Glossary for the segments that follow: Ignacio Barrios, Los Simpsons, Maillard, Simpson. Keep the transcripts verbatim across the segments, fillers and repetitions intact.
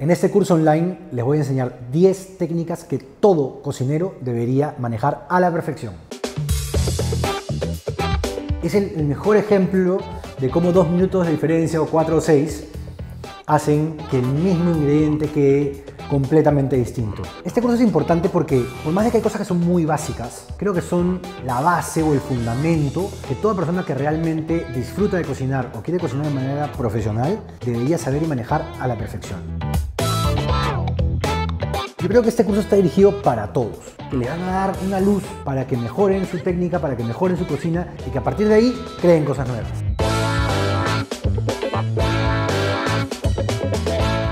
En este curso online les voy a enseñar diez técnicas que todo cocinero debería manejar a la perfección. Es el, el mejor ejemplo de cómo dos minutos de diferencia o cuatro o seis hacen que el mismo ingrediente quede completamente distinto. Este curso es importante porque, por más de que hay cosas que son muy básicas, creo que son la base o el fundamento que toda persona que realmente disfruta de cocinar o quiere cocinar de manera profesional debería saber y manejar a la perfección. Yo creo que este curso está dirigido para todos, que le van a dar una luz para que mejoren su técnica, para que mejoren su cocina y que a partir de ahí creen cosas nuevas.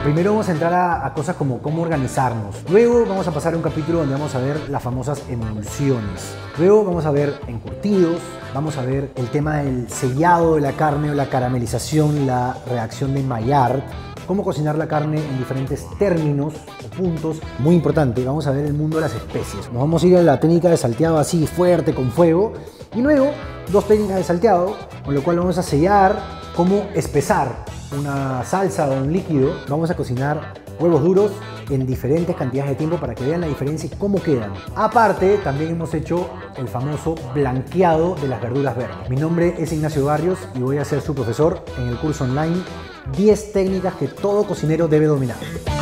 Primero vamos a entrar a, a cosas como cómo organizarnos. Luego vamos a pasar a un capítulo donde vamos a ver las famosas emulsiones. Luego vamos a ver encurtidos, vamos a ver el tema del sellado de la carne o la caramelización, la reacción de Maillard. Cómo cocinar la carne en diferentes términos o puntos. Muy importante, vamos a ver el mundo de las especies. Nos vamos a ir a la técnica de salteado así, fuerte, con fuego. Y luego, dos técnicas de salteado, con lo cual vamos a sellar cómo espesar una salsa o un líquido. Vamos a cocinar huevos duros en diferentes cantidades de tiempo para que vean la diferencia y cómo quedan. Aparte, también hemos hecho el famoso blanqueado de las verduras verdes. Mi nombre es Ignacio Barrios y voy a ser su profesor en el curso online diez técnicas que todo cocinero debe dominar.